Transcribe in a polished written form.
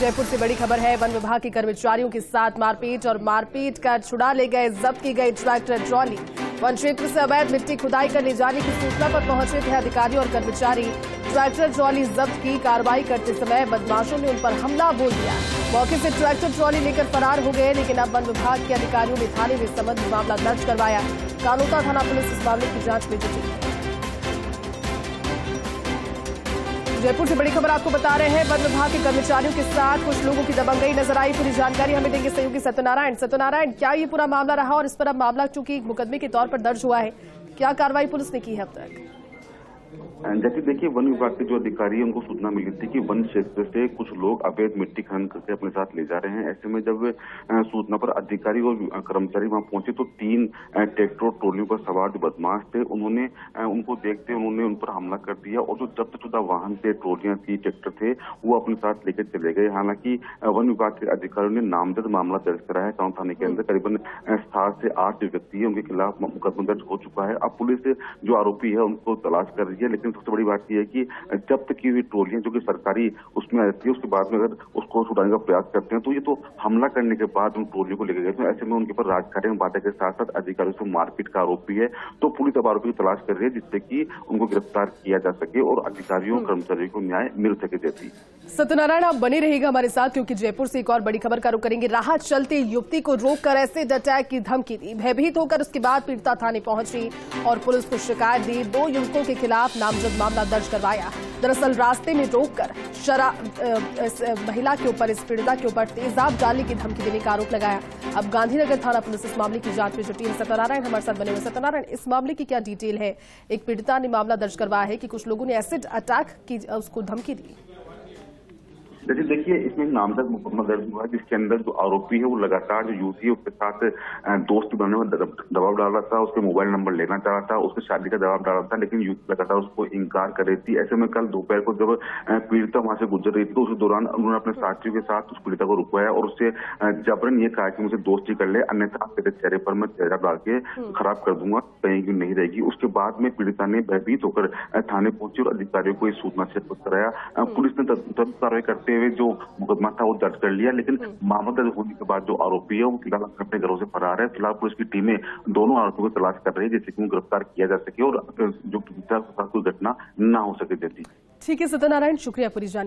जयपुर से बड़ी खबर है। वन विभाग के कर्मचारियों के साथ मारपीट और मारपीट कर छुड़ा ले गए। जब्त की गई ट्रैक्टर ट्रॉली। वन क्षेत्र से अवैध मिट्टी खुदाई करने जाने की सूचना पर पहुंचे थे अधिकारी और कर्मचारी। ट्रैक्टर ट्रॉली जब्त की। कार्रवाई करते समय बदमाशों ने उन पर हमला बोल दिया। मौके से ट्रैक्टर ट्रॉली लेकर फरार हो गए। लेकिन अब वन विभाग के अधिकारियों ने थाने में संबंध में मामला दर्ज करवाया। कानोता थाना पुलिस इस मामले की जाँच में जुटी है। जयपुर से बड़ी खबर आपको बता रहे हैं। वन विभाग के कर्मचारियों के साथ कुछ लोगों की दबंगई नजर आई। पूरी जानकारी हमें देंगे सहयोगी सत्यनारायण। सत्यनारायण, क्या ये पूरा मामला रहा और इस पर अब मामला चूंकि मुकदमे के तौर पर दर्ज हुआ है, क्या कार्रवाई पुलिस ने की है अब तक? जैसे देखिए, वन विभाग के जो अधिकारी उनको सूचना मिली थी कि वन क्षेत्र से कुछ लोग अवैध मिट्टी खनन करके अपने साथ ले जा रहे हैं। ऐसे में जब सूचना पर अधिकारी और कर्मचारी वहां पहुंचे तो 3 ट्रैक्टर ट्रॉलियों पर सवार जो बदमाश थे उनको देखते उन्होंने उन पर हमला कर दिया और जो जब्तशुदा वाहन थे, ट्रॉलियां थी, ट्रैक्टर थे, वो अपने साथ लेकर चले गए। हालांकि वन विभाग के अधिकारियों ने नामजद मामला दर्ज करा है। कानोता थाने के अंदर करीबन 7 से 8 व्यक्ति है, उनके खिलाफ मुकदमा दर्ज हो चुका है। अब पुलिस जो आरोपी है उनको तलाश कर रही है। लेकिन सबसे बड़ी बात यह है कि जब्त की हुई ट्रॉलियां जो कि सरकारी उसमें आती है, उसके बाद में अगर उसको छुड़ाने का प्रयास करते हैं तो ये तो हमला करने के बाद उन ट्रॉलियों को लेकर गए थे। ऐसे में उनके ऊपर राजकार्य में बाधा के साथ साथ अधिकारियों से मारपीट का आरोप भी है। तो पुलिस अब आरोपी की तलाश कर रही है जिससे कि उनको गिरफ्तार किया जा सके और अधिकारियों कर्मचारियों को न्याय मिल सके। जैसी सत्यनारायण, आप बने रहेगा हमारे साथ क्योंकि जयपुर से एक और बड़ी खबर का रुख करेंगे। राह चलते युवती को रोककर एसिड अटैक की धमकी दी। भयभीत होकर उसके बाद पीड़िता थाने पहुंची और पुलिस को शिकायत दी। 2 युवकों के खिलाफ नामजद मामला दर्ज करवाया। दरअसल रास्ते में रोककर महिला के ऊपर, इस पीड़िता के ऊपर तेजाब डालने की धमकी देने का आरोप लगाया। अब गांधीनगर थाना पुलिस इस मामले की जांच में जुटी है। सत्यनारायण हमारे साथ बने हुए। सत्यनारायण, इस मामले की क्या डिटेल है? एक पीड़िता ने मामला दर्ज करवाया है कि कुछ लोगों ने एसिड अटैक की उसको धमकी दी। जैसे देखिए, इसमें नामजद मुकदमा दर्ज हुआ है जिसके अंदर जो आरोपी है वो लगातार जो युवती है उसके साथ दोस्त बनाने में दबाव डाल रहा था, उसके मोबाइल नंबर लेना चाह रहा था, उसके शादी का दबाव डाल रहा था, लेकिन युवती लगातार उसको इंकार कर रही थी। ऐसे में कल दोपहर को जब पीड़िता वहां से गुजर रही थी तो उस दौरान उन्होंने अपने साथियों के साथ उस पीड़िता को रुकवाया और उससे जबरन ये कहा कि मुझे दोस्ती कर ले, अन्यथा तेरे चेहरे पर मैं तेजाब डाल के खराब कर दूंगा, कहीं भी नहीं रहेगी। उसके बाद में पीड़िता ने भयभीत होकर थाने पहुंची और अधिकारियों को इस सूचना से अवगत कराया। पुलिस ने तुरंत कार्रवाई करते जो मुकदमा था वो दर्ज कर लिया। लेकिन मामला दर्ज होने के बाद जो आरोपी है वो फिलहाल अपने घरों से फरार है। फिलहाल पुलिस की टीमें दोनों आरोपियों को तलाश कर रही है जिससे कि उन्हें गिरफ्तार किया जा सके और जो पीड़िता के साथ कोई घटना न हो सके। देती ठीक है सत्यनारायण, शुक्रिया पूरी जानकारी।